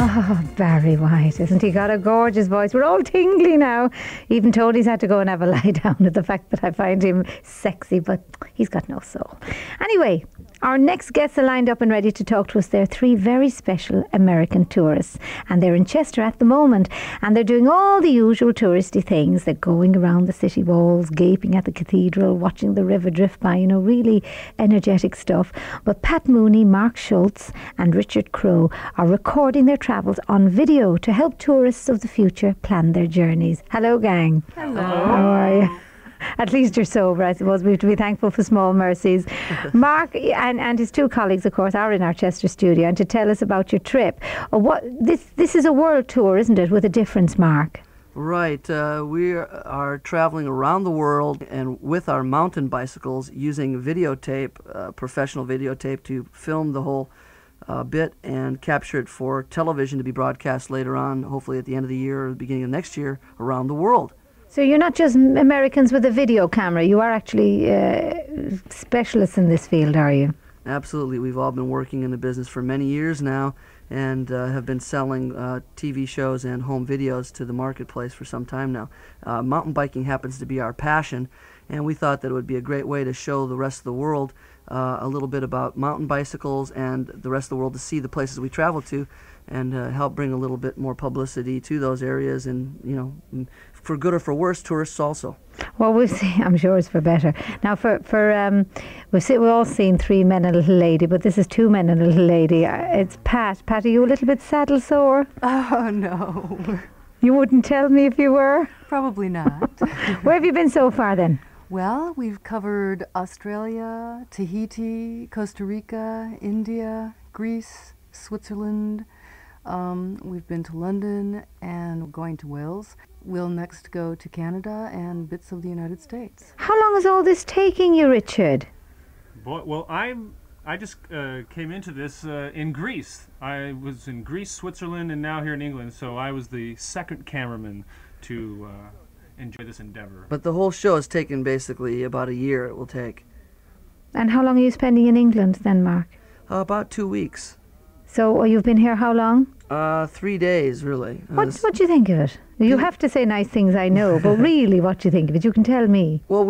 Oh, Barry White, isn't he got a gorgeous voice? We're all tingly now. Even Tony's had to go and have a lie down at the fact that I find him sexy, but he's got no soul. Anyway, our next guests are lined up and ready to talk to us. They're three very special American tourists, and they're in Chester at the moment, and they're doing all the usual touristy things. They're going around the city walls, gaping at the cathedral, watching the river drift by, you know, really energetic stuff. But Pat Mooney, Mark Schulze and Richard Crow are recording their travels on video to help tourists of the future plan their journeys. Hello, gang. Hello. How are you? At least you're sober, I suppose. We have to be thankful for small mercies. Mark and his two colleagues, of course, are in our Chester studio, and to tell us about your trip. This is a world tour, isn't it, with a difference, Mark? Right. We are traveling around the world and with our mountain bicycles using videotape, professional videotape, to film the whole bit and capture it for television to be broadcast later on, hopefully at the end of the year or the beginning of next year, around the world. So you're not just Americans with a video camera, you are actually specialists in this field, are you? Absolutely. We've all been working in the business for many years now and have been selling TV shows and home videos to the marketplace for some time now. Mountain biking happens to be our passion, and we thought that it would be a great way to show the rest of the world a little bit about mountain bicycles and the rest of the world to see the places we travel to, and help bring a little bit more publicity to those areas, and, you know, for good or for worse, tourists also. Well, we've seen, I'm sure it's for better. Now, we've all seen Three Men and a Little Lady, but this is Two Men and a Little Lady. It's Pat. Pat, are you a little bit saddle sore? Oh, no. You wouldn't tell me if you were? Probably not. Where have you been so far, then? Well, we've covered Australia, Tahiti, Costa Rica, India, Greece, Switzerland. We've been to London and going to Wales. We'll next go to Canada and bits of the United States. How long is all this taking you, Richard? Boy, well, I just came into this in Greece. I was in Greece, Switzerland, and now here in England, so I was the second cameraman to enjoy this endeavor. But the whole show has taken basically about a year, it will take. And how long are you spending in England then, Mark? About 2 weeks. So you've been here how long? 3 days, really. What do you think of it? You have to say nice things, I know, but really, what do you think of it? You can tell me. Well,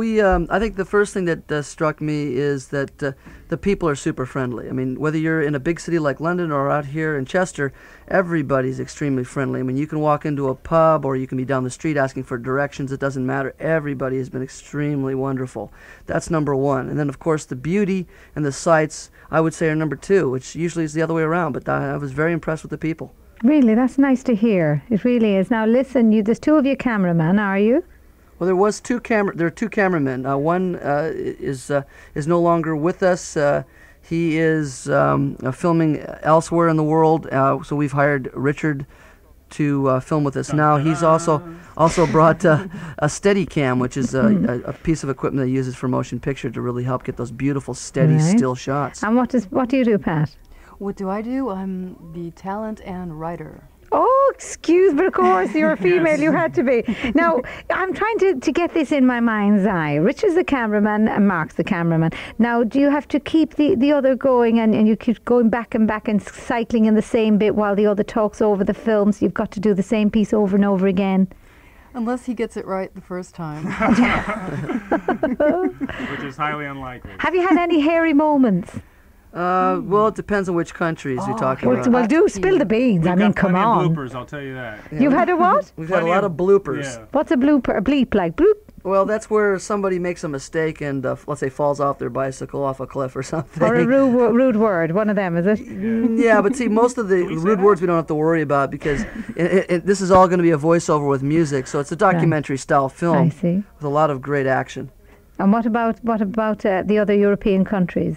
I think the first thing that struck me is that the people are super friendly. I mean, whether you're in a big city like London or out here in Chester, everybody's extremely friendly. I mean, you can walk into a pub or you can be down the street asking for directions. It doesn't matter. Everybody has been extremely wonderful. That's number one. And then, of course, the beauty and the sights, I would say, are number two, which usually is the other way around, but I was very impressed with the people. Really, that's nice to hear. It really is. Now, listen, there's two of you cameramen, are you? Well, there are two cameramen. One is no longer with us. He is filming elsewhere in the world, so we've hired Richard to film with us now. He's also brought a Steadicam, which is a piece of equipment that he uses for motion picture to really help get those beautiful, steady, still shots. And what do you do, Pat? What do I do? I'm the talent and writer. Oh, excuse, but of course, you're a female, yes. You had to be. Now, I'm trying to get this in my mind's eye. Rich is the cameraman and Mark's the cameraman. Now, do you have to keep the other going and you keep going back and back and cycling in the same bit while the other talks over the film, so you've got to do the same piece over and over again? Unless he gets it right the first time. Which is highly unlikely. Have you had any hairy moments? Well, it depends on which countries you're talking about. Well, do spill the beans. I mean, come on. We've had bloopers, I'll tell you that. Yeah. You've had a what? We've had a lot of bloopers. Yeah. What's a blooper? A bleep, like bloop? Well, that's where somebody makes a mistake and, let's say, falls off their bicycle, off a cliff or something. Or a rude word, one of them, is it? Yeah, but see, most of the rude words we don't have to worry about because this is all going to be a voiceover with music, so it's a documentary-style film with a lot of great action. And what about the other European countries?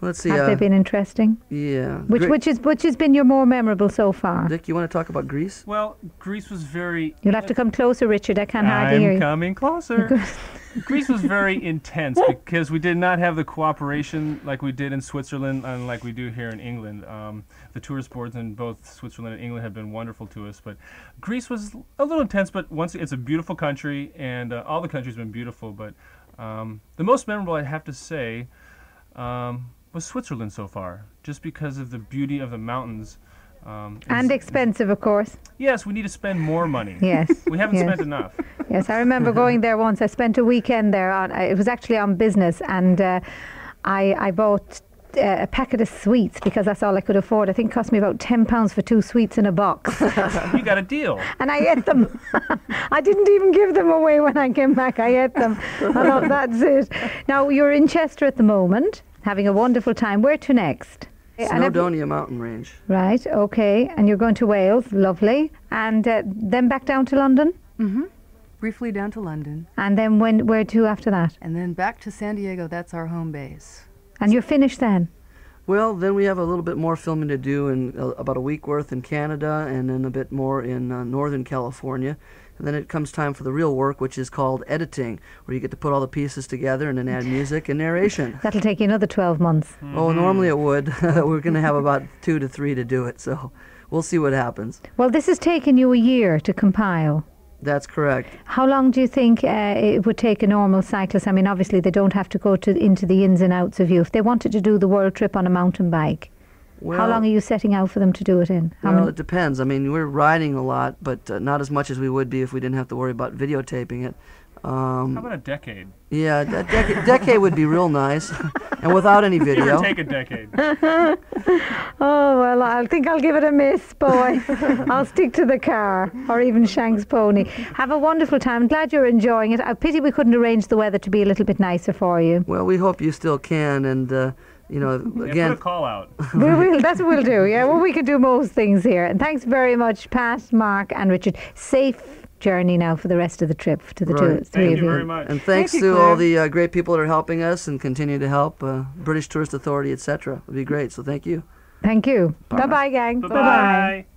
Let's see. Have they been interesting? Yeah. Which has been your more memorable so far? Dick, you want to talk about Greece? Well, Greece was very... You'll have to come closer, Richard. I can't hardly hear you. I'm coming closer. Greece was very intense because we did not have the cooperation like we did in Switzerland and like we do here in England. The tourist boards in both Switzerland and England have been wonderful to us, but Greece was a little intense, but once it's a beautiful country, and all the countries have been beautiful, but the most memorable, I have to say, was Switzerland so far, just because of the beauty of the mountains And expensive, of course. Yes, we need to spend more money. Yes. We haven't spent enough. Yes, I remember going there once. I spent a weekend there. It was actually on business, and I bought a packet of sweets because that's all I could afford. I think it cost me about £10 for 2 sweets in a box. You got a deal. And I ate them. I didn't even give them away when I came back. I ate them. I thought, that's it. Now, you're in Chester at the moment, having a wonderful time. Where to next? Snowdonia mountain range. Right, okay. And you're going to Wales, lovely. And then back down to London? Mm-hmm. Briefly down to London. And then where to after that? And then back to San Diego. That's our home base. And you're finished then? Well, then we have a little bit more filming to do, in about a week worth in Canada, and then a bit more in Northern California. And then it comes time for the real work, which is called editing, where you get to put all the pieces together and then add music and narration. That'll take you another 12 months. Mm-hmm. Oh, normally it would. We're going to have about 2 to 3 to do it, so we'll see what happens. Well, this has taken you a year to compile. That's correct. How long do you think it would take a normal cyclist? I mean, obviously they don't have to go into the ins and outs of you. If they wanted to do the world trip on a mountain bike, well, how long are you setting out for them to do it in? Well, it depends. I mean, we're riding a lot, but not as much as we would be if we didn't have to worry about videotaping it. How about a decade? Yeah, a decade would be real nice, and without any video. It would take a decade. Oh, well, I think I'll give it a miss, boy. I'll stick to the car, or even Shank's pony. Have a wonderful time. I'm glad you're enjoying it. A pity we couldn't arrange the weather to be a little bit nicer for you. Well, we hope you still can, and... you know, again, yeah, put a call out. That's what we'll do. Yeah, well, we can do most things here. And thanks very much, Pat, Mark, and Richard. Safe journey now for the rest of the trip to the right. Three of you. Thank you very much. And thanks to all the great people that are helping us and continue to help, British Tourist Authority, etc. It would be great. So thank you. Thank you. Bye bye, gang. Bye bye.